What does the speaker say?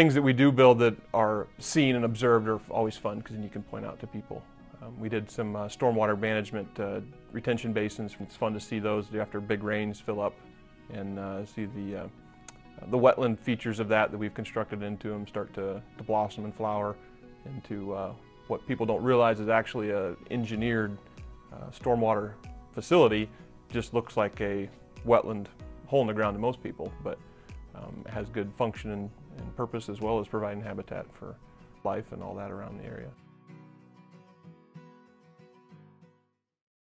Things that we do build that are seen and observed are always fun because then you can point out to people. We did some stormwater management retention basins. It's fun to see those after big rains fill up and see the wetland features of that we've constructed into them start to blossom and flower into what people don't realize is actually an engineered stormwater facility. Just looks like a wetland hole in the ground to most people, but it has good function and purpose as well as providing habitat for life and all that around the area.